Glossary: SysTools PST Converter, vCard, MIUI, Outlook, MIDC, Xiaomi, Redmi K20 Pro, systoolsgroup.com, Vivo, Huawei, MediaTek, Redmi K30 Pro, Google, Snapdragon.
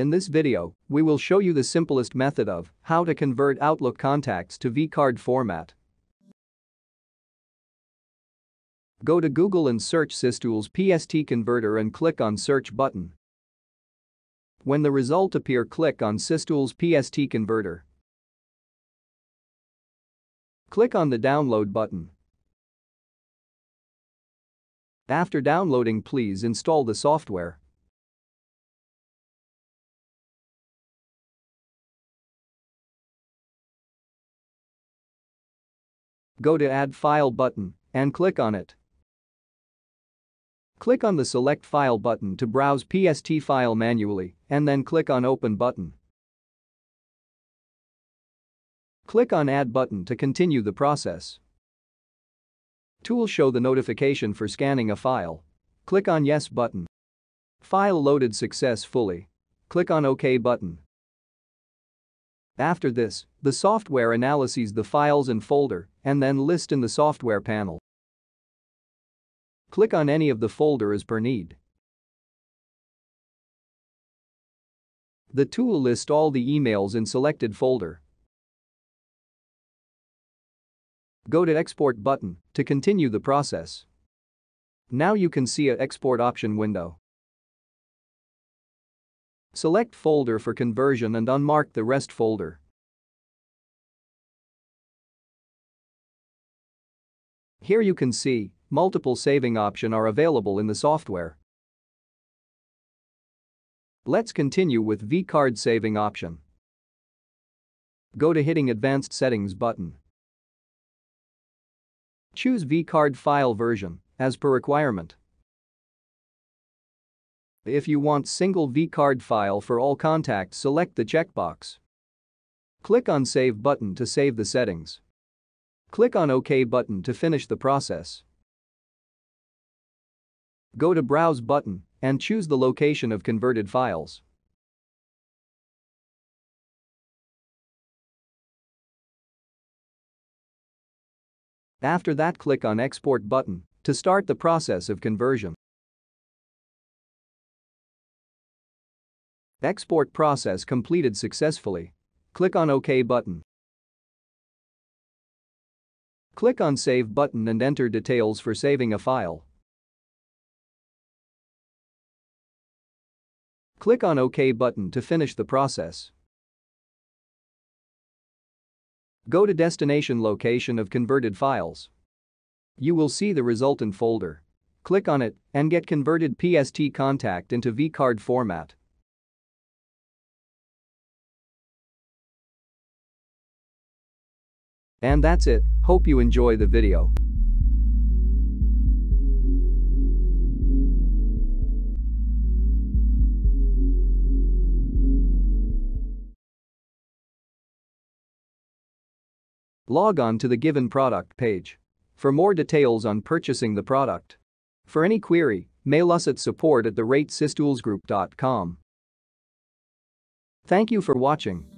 In this video, we will show you the simplest method of how to convert Outlook contacts to vCard format. Go to Google and search SysTools PST Converter and click on Search button. When the result appears, click on SysTools PST Converter. Click on the Download button. After downloading, please install the software. Go to Add File button and click on it. Click on the Select File button to browse PST file manually, and then click on Open button. Click on Add button to continue the process. Tool show the notification for scanning a file. Click on Yes button. File loaded successfully. Click on OK button. After this, the software analyses the files and folder and then list in the software panel. Click on any of the folder as per need. The tool lists all the emails in selected folder. Go to Export button to continue the process. Now you can see an export option window. Select folder for conversion and unmark the rest folder. Here you can see multiple saving options are available in the software. Let's continue with vCard saving option. Go to hitting Advanced Settings button. Choose vCard file version as per requirement. If you want single vCard file for all contacts, select the checkbox. Click on Save button to save the settings. Click on OK button to finish the process. Go to Browse button and choose the location of converted files. After that, click on Export button to start the process of conversion. Export process completed successfully. Click on OK button. Click on Save button and enter details for saving a file. Click on OK button to finish the process. Go to destination location of converted files. You will see the resultant folder. Click on it and get converted PST contact into vCard format. And that's it. Hope you enjoy the video. Log on to the given product page for more details on purchasing the product. For any query, mail us at support@systoolsgroup.com. Thank you for watching.